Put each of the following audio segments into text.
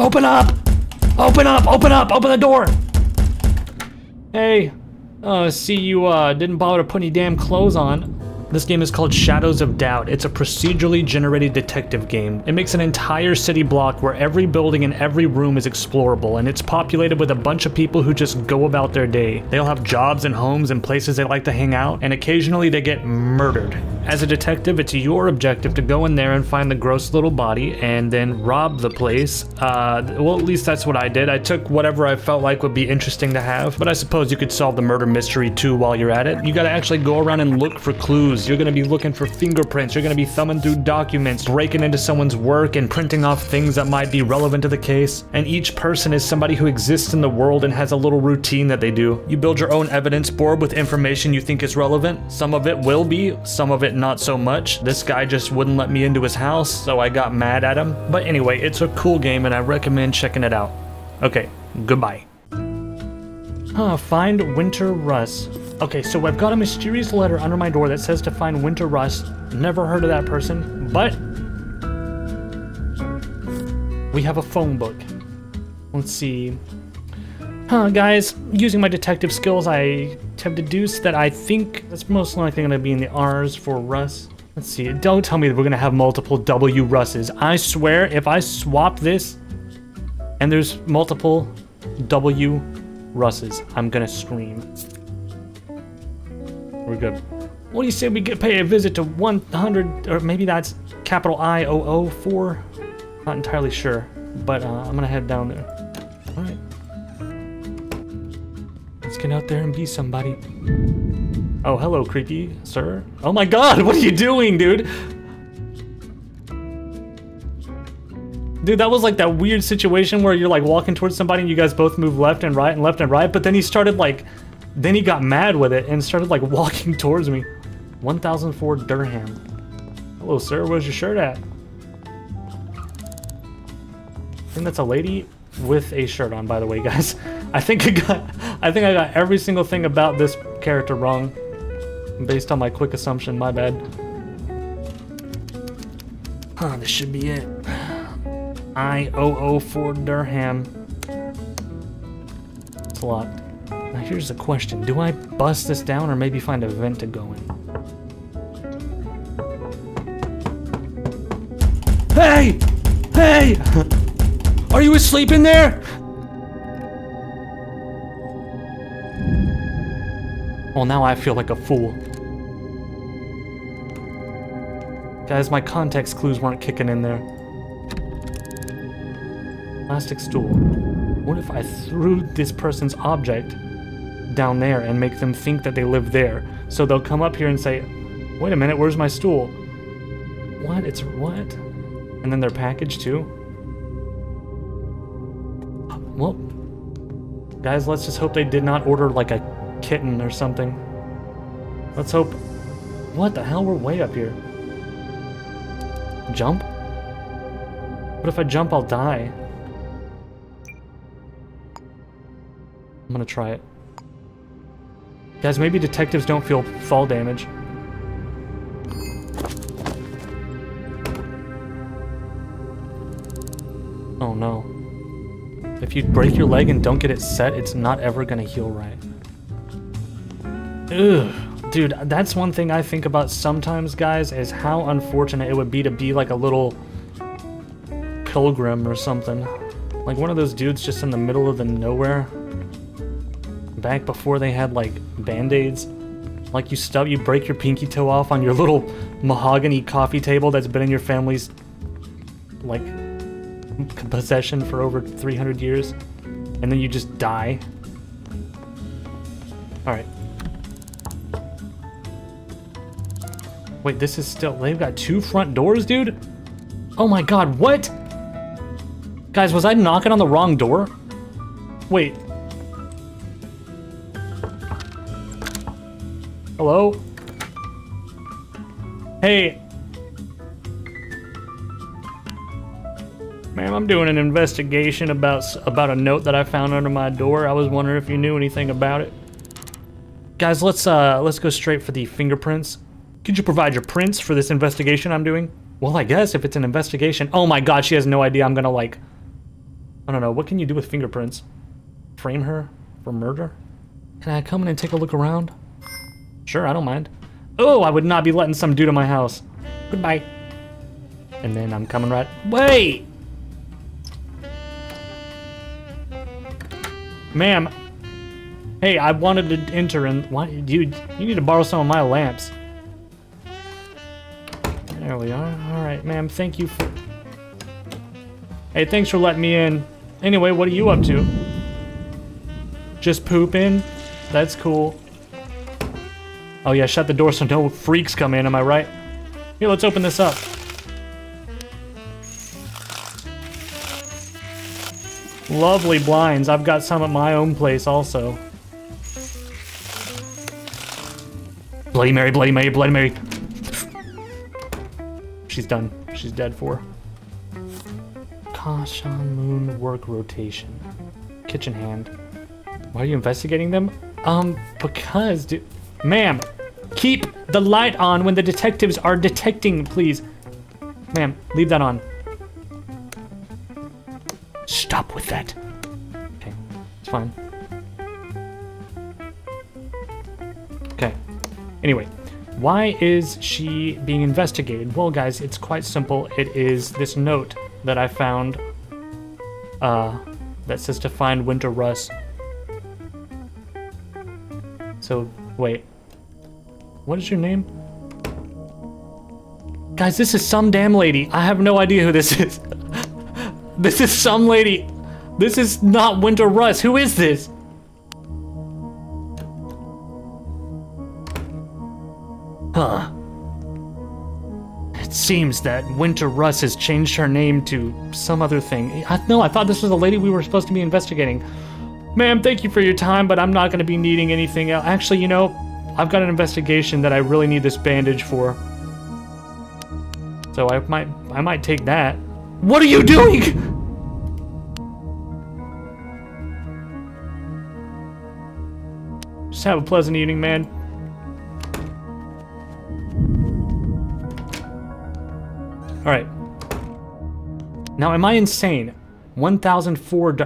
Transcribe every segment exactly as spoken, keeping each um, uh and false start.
Open up! Open up! Open up! Open the door! Hey. Uh, see you, uh, didn't bother to put any damn clothes on. This game is called Shadows of Doubt. It's a procedurally generated detective game. It makes an entire city block where every building and every room is explorable, and it's populated with a bunch of people who just go about their day. They all have jobs and homes and places they like to hang out, and occasionally they get murdered. As a detective, it's your objective to go in there and find the gross little body and then rob the place. Uh, well, at least that's what I did. I took whatever I felt like would be interesting to have, but I suppose you could solve the murder mystery too while you're at it. You gotta actually go around and look for clues. You're going to be looking for fingerprints, you're going to be thumbing through documents, breaking into someone's work and printing off things that might be relevant to the case. And each person is somebody who exists in the world and has a little routine that they do. You build your own evidence board with information you think is relevant. Some of it will be, some of it not so much. This guy just wouldn't let me into his house, so I got mad at him. But anyway, it's a cool game and I recommend checking it out. Okay, goodbye. Huh, find Winter Russ. Okay, so I've got a mysterious letter under my door that says to find Winter Russ. Never heard of that person, but we have a phone book. Let's see. Huh, guys, using my detective skills, I have deduced that I think that's most likely going to be in the R's for Russ. Let's see. Don't tell me that we're going to have multiple W Russes. I swear, if I swap this and there's multiple W Russes, I'm gonna scream. We're good. What do you say we get pay a visit to one hundred, or maybe that's capital I zero zero four? Not entirely sure, but uh, I'm gonna head down there. All right, let's get out there and be somebody. Oh, hello, creepy sir. Oh my God, what are you doing, dude? Dude, that was like that weird situation where you're like walking towards somebody and you guys both move left and right and left and right, but then he started like, then he got mad with it and started like walking towards me. one thousand four Durham. Hello, sir, where's your shirt at? I think that's a lady with a shirt on, by the way, guys. I think I got, I think I got every single thing about this character wrong based on my quick assumption, my bad. Huh, this should be it. I zero zero four Durham. It's locked. Now here's the question. Do I bust this down or maybe find a vent to go in? Hey! Hey! Are you asleep in there? Well, now I feel like a fool. Guys, my context clues weren't kicking in there. Plastic stool. What if I threw this person's object down there and make them think that they live there? So they'll come up here and say, wait a minute, where's my stool? What? It's what? And then their package too? Well, guys, let's just hope they did not order like a kitten or something. Let's hope. What the hell? We're way up here. Jump? What if I jump, I'll die? I'm gonna try it. Guys, maybe detectives don't feel fall damage. Oh no. If you break your leg and don't get it set, it's not ever gonna heal right. Ugh. Dude, that's one thing I think about sometimes, guys, is how unfortunate it would be to be like a little pilgrim or something. Like one of those dudes just in the middle of the nowhere. Back before they had like band-aids, like you stub you break your pinky toe off on your little mahogany coffee table that's been in your family's like possession for over three hundred years, and then you just die. All right, wait, this is still, they've got two front doors, dude. Oh my God, what? Guys, was I knocking on the wrong door? Wait. Hello? Hey. Ma'am, I'm doing an investigation about about a note that I found under my door. I was wondering if you knew anything about it. Guys, let's uh let's go straight for the fingerprints. Could you provide your prints for this investigation I'm doing? Well, I guess if it's an investigation. Oh my God, she has no idea I'm gonna like I don't know, what can you do with fingerprints? Frame her for murder? Can I come in and take a look around? Sure, I don't mind. Oh, I would not be letting some dude in my house. Goodbye. And then I'm coming right... Wait! Ma'am. Hey, I wanted to enter and... Why, you, you need to borrow some of my lamps. There we are. Alright, ma'am, thank you for... Hey, thanks for letting me in. Anyway, what are you up to? Just pooping? That's cool. Oh yeah, shut the door so no freaks come in, am I right? Here, let's open this up. Lovely blinds. I've got some at my own place also. Bloody Mary, Bloody Mary, Bloody Mary. She's done. She's dead for. Kashan Moon work rotation. Kitchen hand. Why are you investigating them? Um, because, dude. Ma'am, keep the light on when the detectives are detecting, please. Ma'am, leave that on. Stop with that. Okay, it's fine. Okay, anyway, why is she being investigated? Well, guys, it's quite simple. It is this note that I found uh, that says to find Winter Russ. So, wait, what is your name? Guys, this is some damn lady. I have no idea who this is. This is some lady. This is not Winter Russ. Who is this? Huh. It seems that Winter Russ has changed her name to some other thing. I, no, I thought this was the lady we were supposed to be investigating. Ma'am, thank you for your time, but I'm not going to be needing anything else. Actually, you know, I've got an investigation that I really need this bandage for. So I might, I might take that. What are you doing? Just have a pleasant evening, man. All right. Now, am I insane? one thousand four.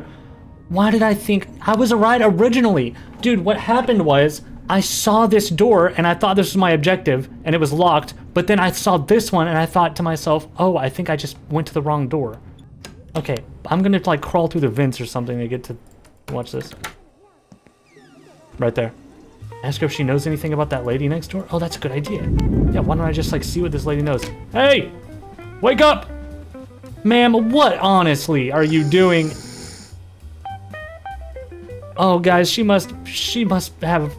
Why did I think I was right originally? Dude, what happened was I saw this door and I thought this was my objective and it was locked. But then I saw this one and I thought to myself, oh, I think I just went to the wrong door. Okay, I'm gonna like crawl through the vents or something to get to... Watch this. Right there. Ask her if she knows anything about that lady next door. Oh, that's a good idea. Yeah, why don't I just like see what this lady knows? Hey! Wake up! Ma'am, what honestly are you doing? Oh, guys, she must... She must have...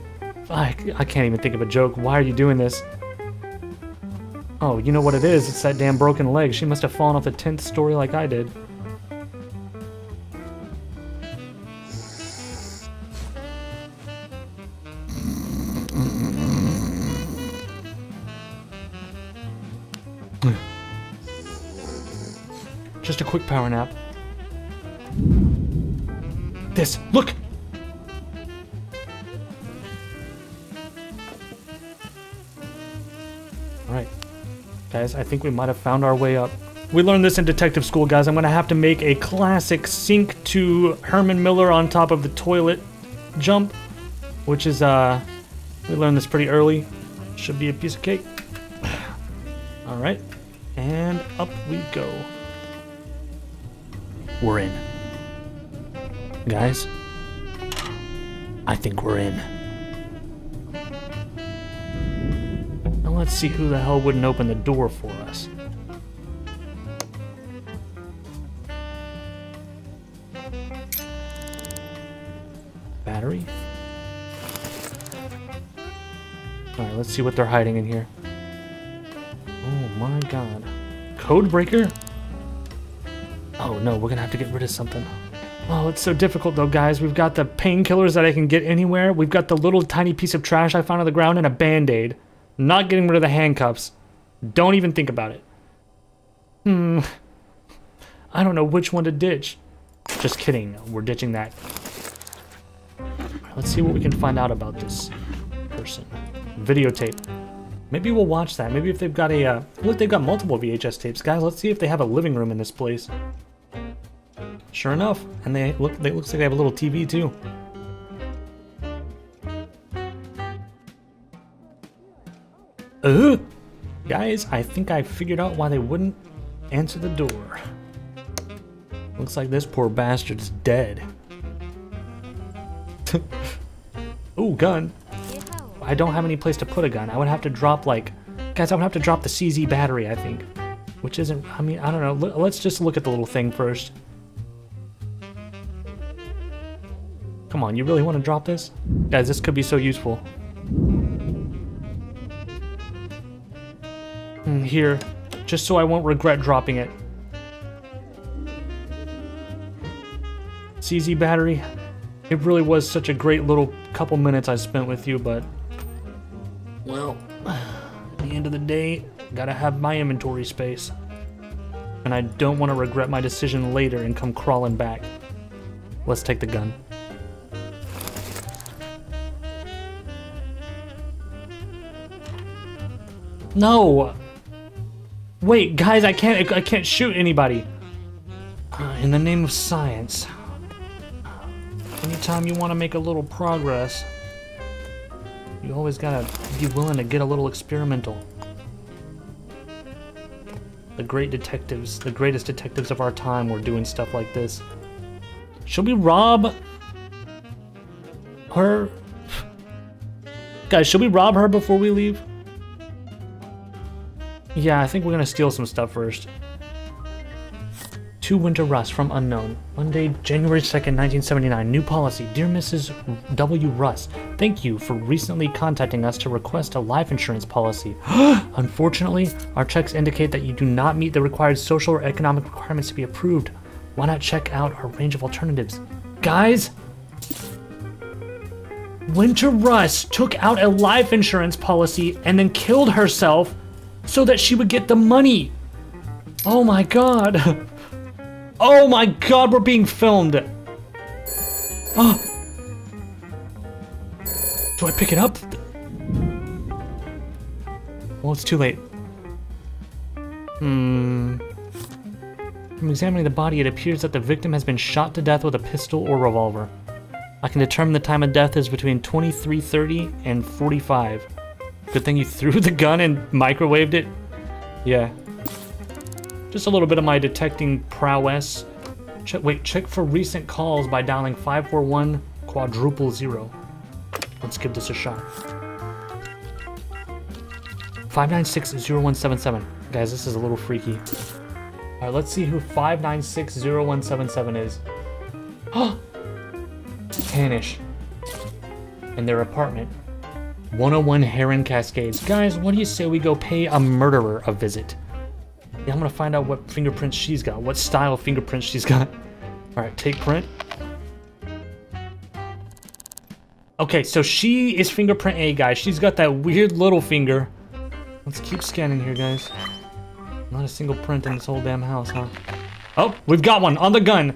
I, I can't even think of a joke. Why are you doing this? Oh, you know what it is. It's that damn broken leg. She must have fallen off the tenth story like I did. Just a quick power nap. This. Look! Guys, I think we might have found our way up. We learned this in detective school, guys. I'm gonna have to make a classic sink to Herman Miller on top of the toilet jump, which is, uh, we learned this pretty early. Should be a piece of cake. All right, and up we go. We're in. Guys, I think we're in. Let's see who the hell wouldn't open the door for us. Battery? Alright, let's see what they're hiding in here. Oh my god. Codebreaker? Oh no, we're gonna have to get rid of something. Oh, it's so difficult though, guys. We've got the painkillers that I can get anywhere. We've got the little tiny piece of trash I found on the ground and a band-aid. Not getting rid of the handcuffs. Don't even think about it. Hmm. I don't know which one to ditch. Just kidding. We're ditching that. Let's see what we can find out about this person. Videotape. Maybe we'll watch that. Maybe if they've got a... Uh, look, they've got multiple V H S tapes, guys. Let's see if they have a living room in this place. Sure enough, and they look. It looks like they have a little T V too. Uh, guys, I think I figured out why they wouldn't answer the door. Looks like this poor bastard's dead. Ooh, gun. I don't have any place to put a gun. I would have to drop, like... Guys, I would have to drop the C Z battery, I think. Which isn't... I mean, I don't know. L- let's just look at the little thing first. Come on, you really want to drop this? Guys, this could be so useful. Mm, here. Just so I won't regret dropping it. C Z battery. It really was such a great little couple minutes I spent with you, but... Well, at the end of the day, gotta have my inventory space. And I don't want to regret my decision later and come crawling back. Let's take the gun. No! Wait, guys, I can't, I can't shoot anybody. Uh, in the name of science. Anytime you want to make a little progress, you always gotta be willing to get a little experimental. The great detectives, the greatest detectives of our time were doing stuff like this. Should we rob her? Guys, should we rob her before we leave? Yeah, I think we're gonna steal some stuff first. To Winter Russ from Unknown. Monday, January second, nineteen seventy-nine. New policy. Dear Missus W. Russ, thank you for recently contacting us to request a life insurance policy. Unfortunately, our checks indicate that you do not meet the required social or economic requirements to be approved. Why not check out our range of alternatives? Guys! Winter Russ took out a life insurance policy and then killed herself so that she would get the money. Oh my god. Oh my god, we're being filmed! Oh. Do I pick it up? Well, it's too late. Hmm. From examining the body, it appears that the victim has been shot to death with a pistol or revolver. I can determine the time of death is between twenty-three thirty and forty-five. Good thing you threw the gun and microwaved it. Yeah. Just a little bit of my detecting prowess. Check, wait, check for recent calls by dialing five four one quadruple zero. Let's give this a shot. five nine six zero one seven seven. Guys, this is a little freaky. All right, let's see who five nine six zero one seven seven is. Oh, Tanish. In their apartment. one oh one Heron Cascades. Guys, what do you say we go pay a murderer a visit? Yeah, I'm gonna find out what fingerprints she's got, what style of fingerprints she's got. All right, take print. Okay, so she is fingerprint A, guys. She's got that weird little finger. Let's keep scanning here, guys. Not a single print in this whole damn house, huh? Oh, we've got one on the gun.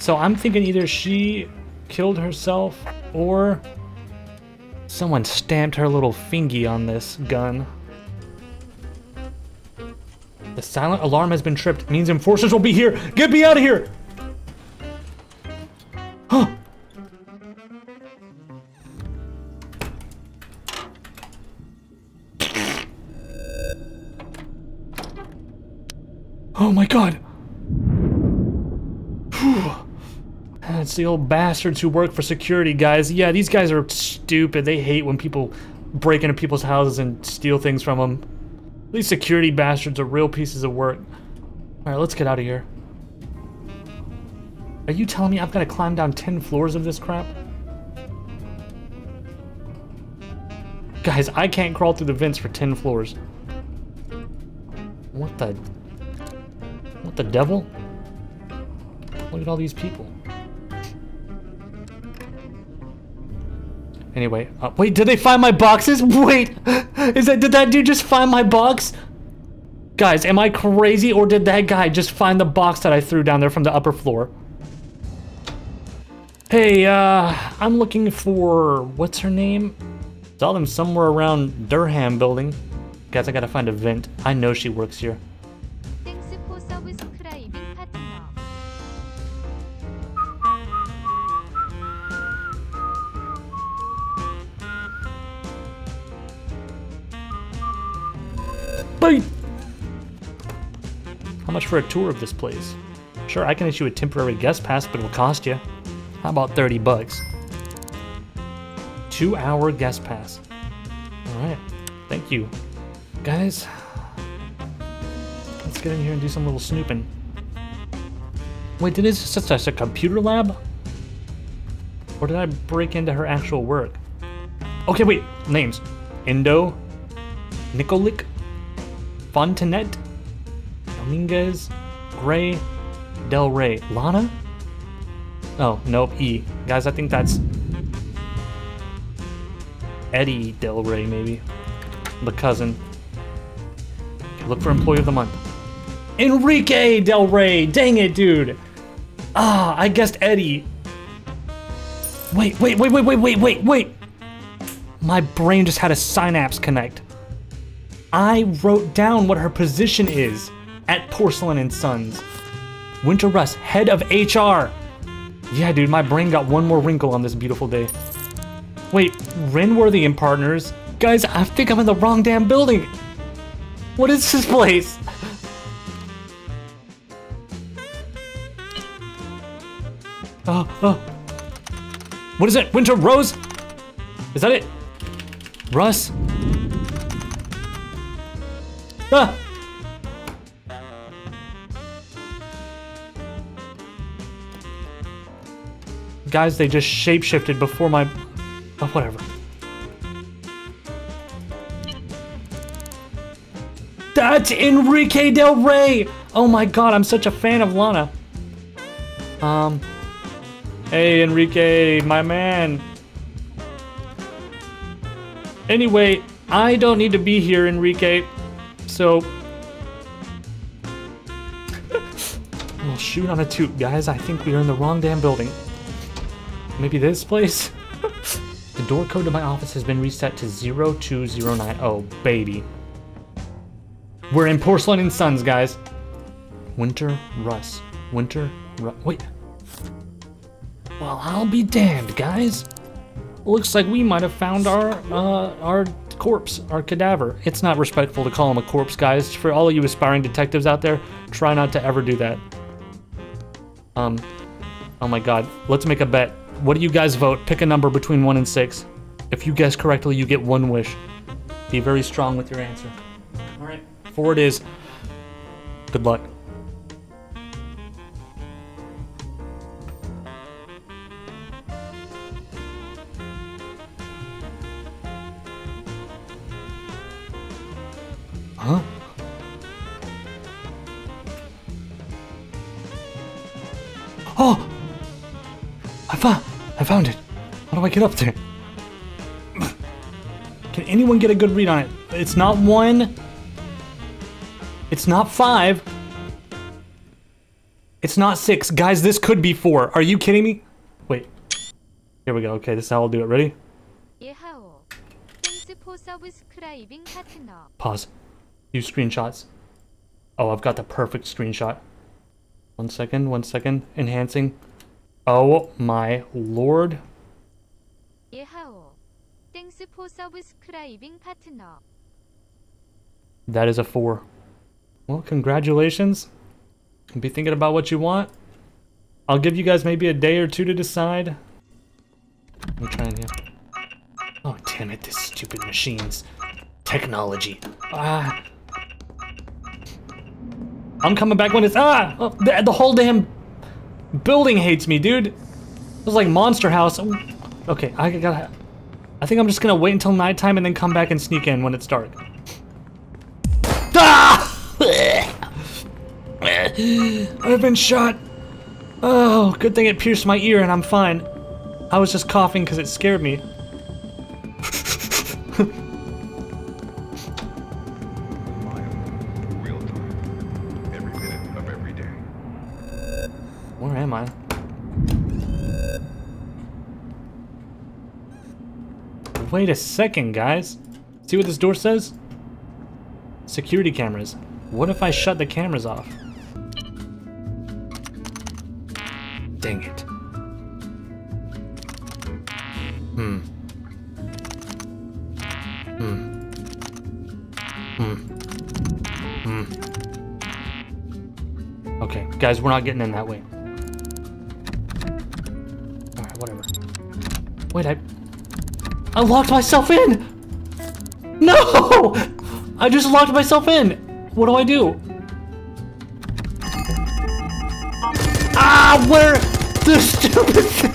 So I'm thinking either she killed herself or someone stamped her little fingy on this gun. The silent alarm has been tripped. It means enforcers will be here. Get me out of here! Huh. Oh my god. Whew. That's the old bastards who work for security, guys. Yeah, these guys are stupid. They hate when people break into people's houses and steal things from them. These security bastards are real pieces of work. Alright, let's get out of here. Are you telling me I've got to climb down ten floors of this crap? Guys, I can't crawl through the vents for ten floors. What the... What the devil? Look at all these people. Anyway, uh, wait, did they find my boxes? Wait! Is that, did that dude just find my box? Guys, am I crazy or did that guy just find the box that I threw down there from the upper floor? Hey, uh, I'm looking for... what's her name? Saw them somewhere around Durham building. Guys, I gotta find a vent. I know she works here. Bye! How much for a tour of this place? Sure, I can issue a temporary guest pass, but it'll cost you. How about thirty bucks? Two hour guest pass. Alright, thank you. Guys, let's get in here and do some little snooping. Wait, did this just a, a computer lab? Or did I break into her actual work? Okay, wait, names. Indo, Nikolic, Fontanet, Dominguez, Gray, Del Rey, Lana? Oh, nope, E. Guys, I think that's Eddie Del Rey, maybe. The cousin. Look for Employee of the Month. Enrique Del Rey! Dang it, dude! Ah, I guessed Eddie. Wait, wait, wait, wait, wait, wait, wait, wait! My brain just had a synapse connect. I wrote down what her position is at Porcelain and Sons. Winter Russ, head of H R. Yeah, dude, my brain got one more wrinkle on this beautiful day. Wait, Renworthy and Partners? Guys, I think I'm in the wrong damn building. What is this place? Oh, oh. What is it? Winter Rose? Is that it? Russ? Ah! Guys, they just shapeshifted before my... Oh, whatever. That's Enrique Del Rey! Oh my god, I'm such a fan of Lana. Um... Hey, Enrique, my man. Anyway, I don't need to be here, Enrique. So... We'll shoot on a toot, guys. I think we are in the wrong damn building. Maybe this place? The door code to my office has been reset to zero two zero nine. Oh, baby. We're in Porcelain and Sons, guys. Winter Russ. Winter Russ. Wait. Well, I'll be damned, guys. Looks like we might have found our, uh, our corpse, our cadaver. It's not respectful to call him a corpse, guys. For all of you aspiring detectives out there, try not to ever do that. Um... Oh my god, let's make a bet. What do you guys vote? Pick a number between one and six. If you guess correctly, you get one wish. Be very strong with your answer. Alright, four it is. Good luck. Huh? Oh! I found, I found it. How do I get up there? Can anyone get a good read on it? It's not one. It's not five. It's not six. Guys, this could be four. Are you kidding me? Wait. Here we go. Okay, this is how I'll do it. Ready? Pause. Use screenshots. Oh, I've got the perfect screenshot. One second, one second. Enhancing. Oh my lord. Thanks for subscribing, partner. That is a four. Well, congratulations. Be thinking about what you want. I'll give you guys maybe a day or two to decide. I'm trying here. Oh, damn it, these stupid machines. Technology. Ah. I'm coming back when it's... Ah! Oh, the, the whole damn... building hates me, dude. It was like Monster House. Okay, I gotta... I think I'm just gonna wait until nighttime and then come back and sneak in when it's dark. Ah! I've been shot. Oh, good thing it pierced my ear and I'm fine. I was just coughing because it scared me. Where am I? Wait a second, guys. See what this door says? Security cameras. What if I shut the cameras off? Dang it. Hmm. Hmm. Hmm. Okay, guys, we're not getting in that way. All right, whatever. Wait, I... I locked myself in! No! I just locked myself in! What do I do? Ah, where... The stupid thing!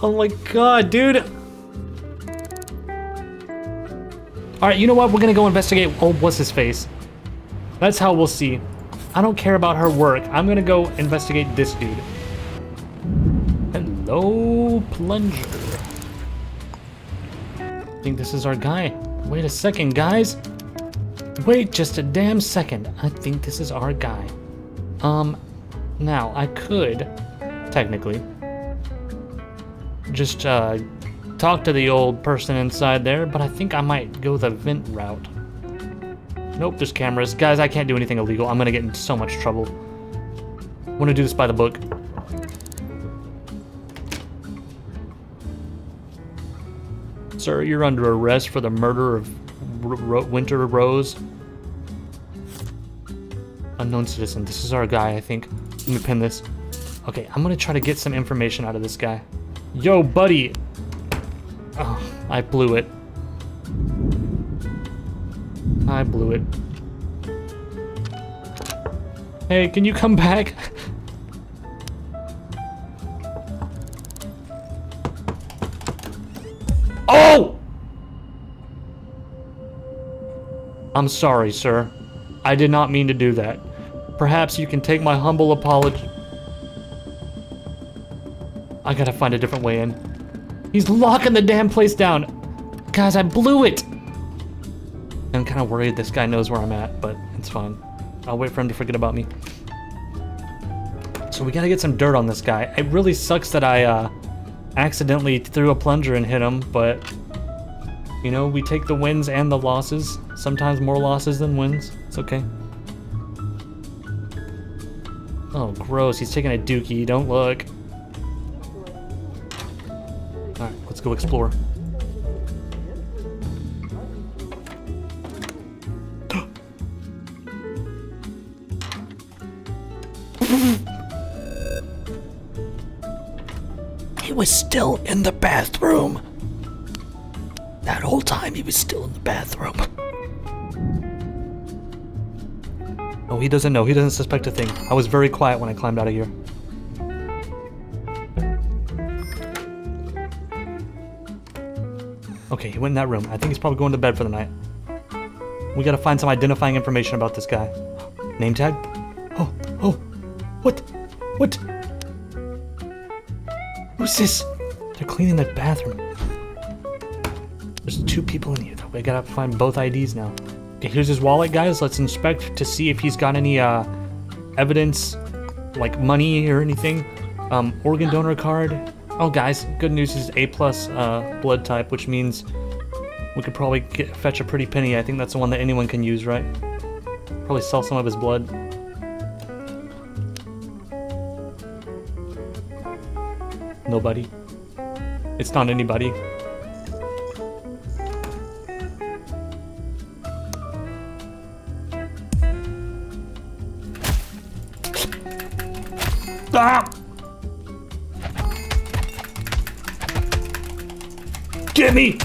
Oh my god, dude! Alright, you know what? We're gonna go investigate... Oh, what's his face? That's how we'll see. I don't care about her work. I'm gonna go investigate this dude. Hello, plunger. I think this is our guy. Wait a second, guys. Wait just a damn second. I think this is our guy. Um, now, I could, technically, just, uh, talk to the old person inside there, but I think I might go the vent route. Nope, there's cameras. Guys, I can't do anything illegal. I'm gonna get in so much trouble. I'm gonna do this by the book. Sir, you're under arrest for the murder of R- R- Winter Rose. Unknown citizen. This is our guy, I think. Let me pin this. Okay, I'm gonna try to get some information out of this guy. Yo, buddy! Oh, I blew it. I blew it. Hey, can you come back? Oh! I'm sorry, sir. I did not mean to do that. Perhaps you can take my humble apology. I gotta find a different way in. He's locking the damn place down. Guys, I blew it. I'm kind of worried this guy knows where I'm at, but it's fine. I'll wait for him to forget about me. So we gotta get some dirt on this guy. It really sucks that I uh, accidentally threw a plunger and hit him, but you know, we take the wins and the losses. Sometimes more losses than wins. It's okay. Oh, gross. He's taking a dookie. Don't look. All right, let's go explore. He was still in the bathroom. That whole time he was still in the bathroom. Oh, he doesn't know. He doesn't suspect a thing. I was very quiet when I climbed out of here. Okay, he went in that room. I think he's probably going to bed for the night. We gotta find some identifying information about this guy. Name tag? Oh, oh, what? What? Who's this? They're cleaning that bathroom. There's two people in here, though. We gotta find both I Ds now. Okay, here's his wallet, guys. Let's inspect to see if he's got any uh, evidence, like money or anything. Um, organ donor card. Oh, guys, good news is A plus uh, blood type, which means we could probably get, fetch a pretty penny. I think that's the one that anyone can use, right? Probably sell some of his blood. Nobody. It's not anybody. Ah! Get me!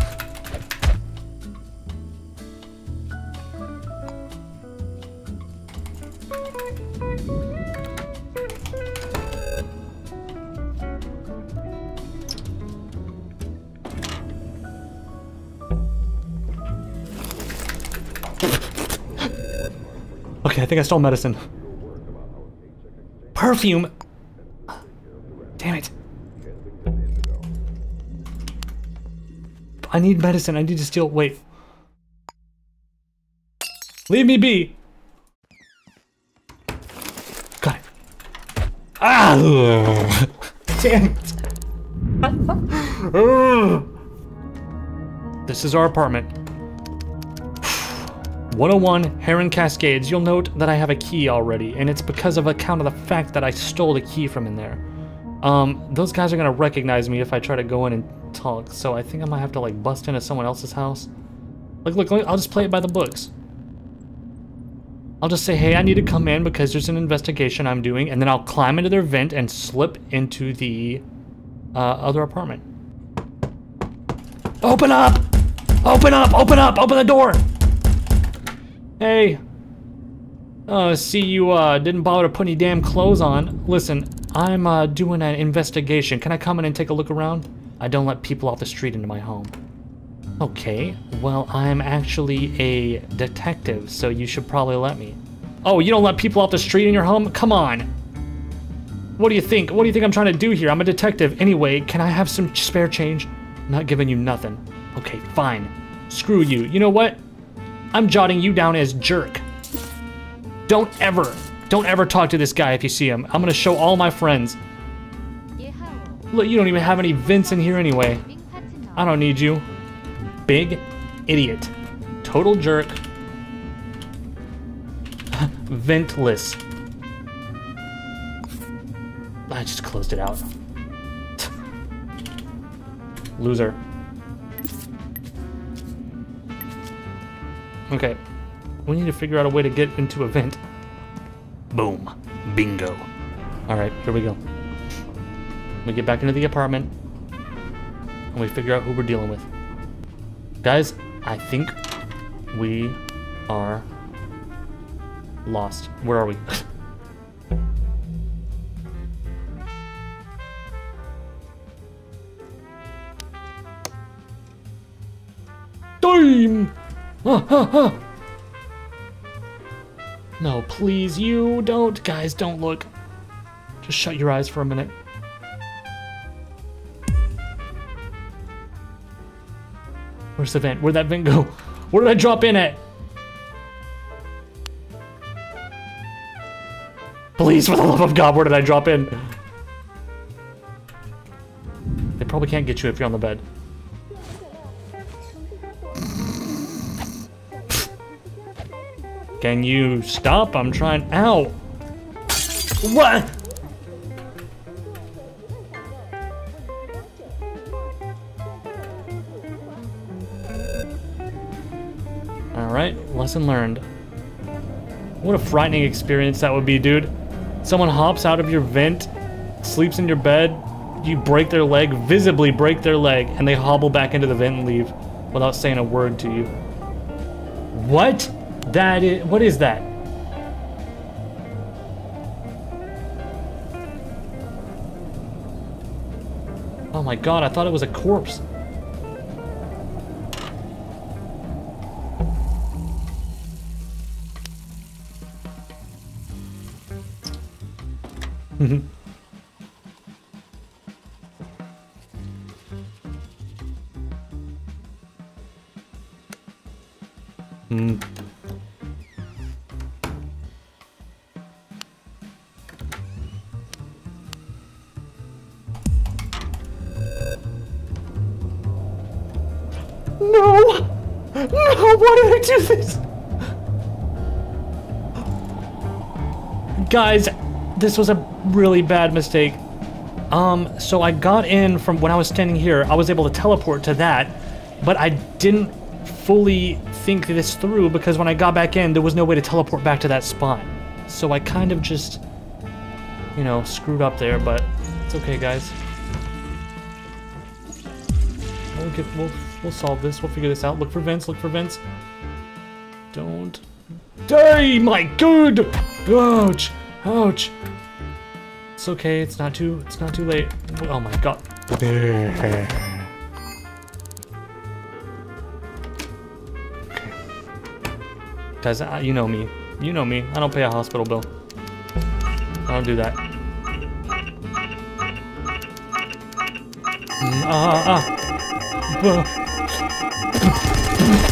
Okay, I think I stole medicine. Perfume? Damn it. I need medicine. I need to steal. Wait. Leave me be. Got it. Ah! Damn it. This is our apartment. one oh one Heron Cascades. You'll note that I have a key already, and it's because of account of the fact that I stole the key from in there. Um, those guys are gonna recognize me if I try to go in and talk, so I think I might have to, like, bust into someone else's house. Like, look, look, I'll just play it by the books. I'll just say, hey, I need to come in because there's an investigation I'm doing, and then I'll climb into their vent and slip into the uh, other apartment. Open up! Open up! Open up! Open the door! Hey. Oh, see, you uh, didn't bother to put any damn clothes on. Listen, I'm uh, doing an investigation. Can I come in and take a look around? I don't let people off the street into my home. Okay, well, I'm actually a detective, so you should probably let me. Oh, you don't let people off the street in your home? Come on. What do you think? What do you think I'm trying to do here? I'm a detective. Anyway, can I have some spare change? Not giving you nothing. Okay, fine. Screw you. You know what? I'm jotting you down as jerk. Don't ever, don't ever talk to this guy if you see him. I'm gonna show all my friends. Look, you don't even have any vents in here anyway. I don't need you. Big idiot. Total jerk. Ventless. I just closed it out. Loser. Okay. We need to figure out a way to get into a vent. Boom. Bingo. Alright, here we go. We get back into the apartment and we figure out who we're dealing with. Guys, I think we are lost. Where are we? Time! Ah, ah, ah. No, please, you don't. Guys, don't look. Just shut your eyes for a minute. Where's the vent? Where'd that vent go? Where did I drop in at? Please, for the love of God, where did I drop in? They probably can't get you if you're on the bed. Can you stop? I'm trying. Ow! What? Alright, lesson learned. What a frightening experience that would be, dude. Someone hops out of your vent, sleeps in your bed, you break their leg, visibly break their leg, and they hobble back into the vent and leave without saying a word to you. What? That is, what is that? Oh my God, I thought it was a corpse. Hmm. No! No! Why did I do this? Guys, this was a really bad mistake. Um, so I got in from when I was standing here, I was able to teleport to that, but I didn't fully think this through because when I got back in, there was no way to teleport back to that spot. So I kind of just, you know, screwed up there, but it's okay, guys. We'll get, we'll, we'll solve this, we'll figure this out. Look for vents, look for vents. Don't. Hey, my good! Ouch! Ouch! It's okay. It's not too. It's not too late. Oh my God. Okay. Guys, I, you know me. You know me. I don't pay a hospital bill. I don't do that. Ah.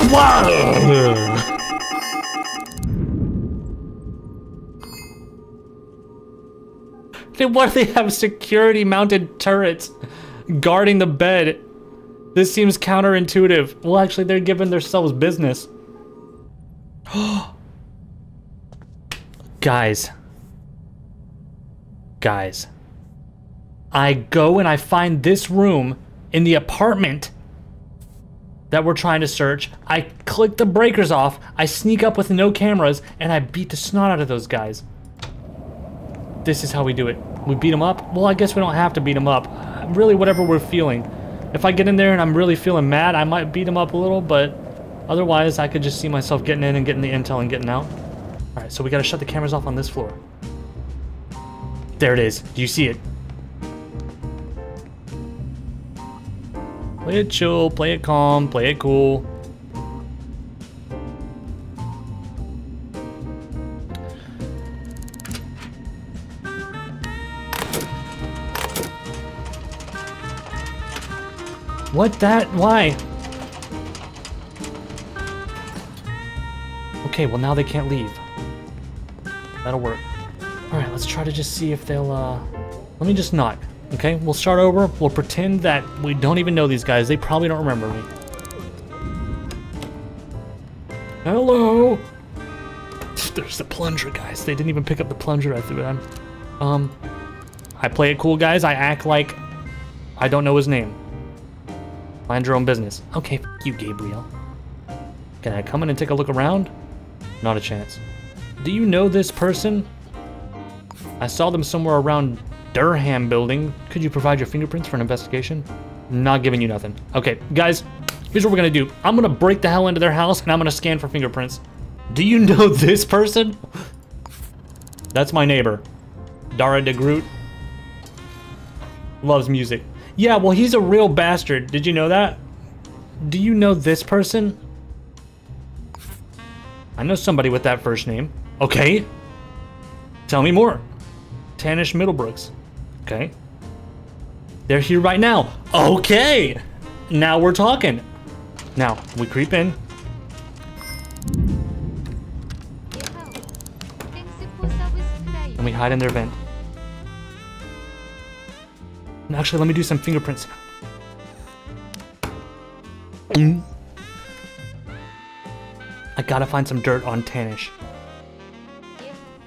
Why do they have security mounted turrets guarding the bed? This seems counterintuitive. Well, actually, they're giving themselves business. Guys. Guys. I go and I find this room in the apartment that we're trying to search. I click the breakers off, I sneak up with no cameras, and I beat the snot out of those guys. This is how we do it. We beat them up? Well, I guess we don't have to beat them up. Really, whatever we're feeling. If I get in there and I'm really feeling mad, I might beat them up a little, but otherwise, I could just see myself getting in and getting the intel and getting out. All right, so we gotta shut the cameras off on this floor. There it is. Do you see it? Play it chill, play it calm, play it cool. What that? Why? Okay, well now they can't leave. That'll work. Alright, let's try to just see if they'll, uh... let me just knock. Okay, we'll start over. We'll pretend that we don't even know these guys. They probably don't remember me. Hello! There's the plunger, guys. They didn't even pick up the plunger I threw at them. Um, I play it cool, guys. I act like I don't know his name. Mind your own business. Okay, f*** you, Gabriel. Can I come in and take a look around? Not a chance. Do you know this person? I saw them somewhere around Durham building. Could you provide your fingerprints for an investigation? Not giving you nothing. Okay, guys, here's what we're gonna do. I'm gonna break the hell into their house and I'm gonna scan for fingerprints. Do you know this person? That's my neighbor. Dara DeGroot. Loves music. Yeah, well, he's a real bastard. Did you know that? Do you know this person? I know somebody with that first name. Okay. Tell me more. Tanish Middlebrooks. Okay. They're here right now. Okay. Now we're talking. Now we creep in. And we hide in their vent. And actually, let me do some fingerprints. Mm. I gotta find some dirt on Tanish.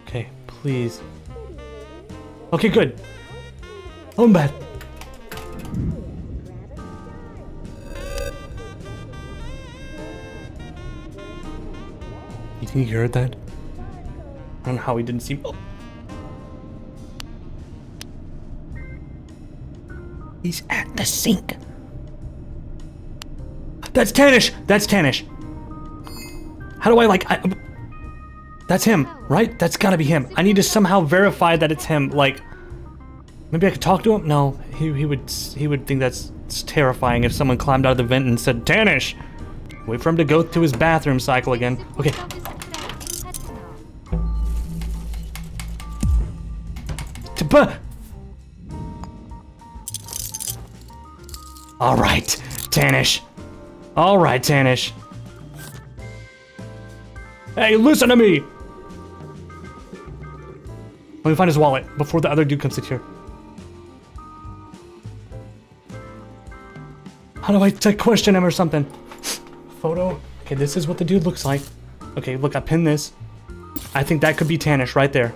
Okay, please. Okay, good. Oh, I'm bad. You think he heard that? I don't know how he didn't see me. Oh. He's at the sink. That's Tanish. That's Tanish. How do I like? I, that's him, right? That's gotta be him. I need to somehow verify that it's him. Like, maybe I could talk to him. No, he he would he would think that's it's terrifying if someone climbed out of the vent and said Tanish. Wait for him to go to his bathroom cycle again. Okay. T-pa- All right, Tanish. All right, Tanish. Hey, listen to me. Let me find his wallet before the other dude comes in here. How do I t- question him or something? Photo. Okay, this is what the dude looks like. Okay, look, I pinned this. I think that could be Tanish right there.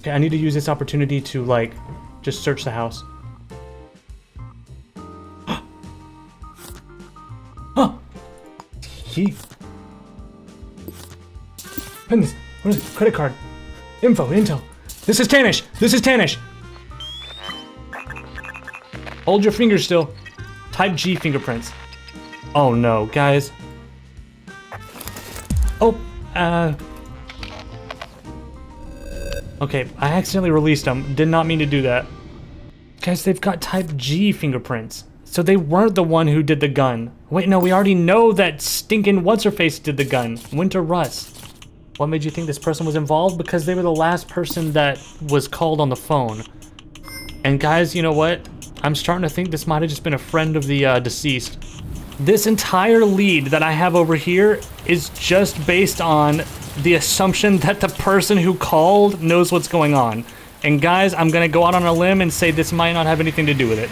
Okay, I need to use this opportunity to like just search the house. Key. Pins. What is it? Credit card. Info. Intel. This is Tanish. This is Tanish. Hold your fingers still. Type G fingerprints. Oh no, guys. Oh. Uh. Okay, I accidentally released them. Did not mean to do that. Guys, they've got type G fingerprints. So they weren't the one who did the gun. Wait, no, we already know that stinking what's-her-face did the gun. Winter Russ. What made you think this person was involved? Because they were the last person that was called on the phone. And guys, you know what? I'm starting to think this might have just been a friend of the uh, deceased. This entire lead that I have over here is just based on the assumption that the person who called knows what's going on. And guys, I'm gonna go out on a limb and say this might not have anything to do with it.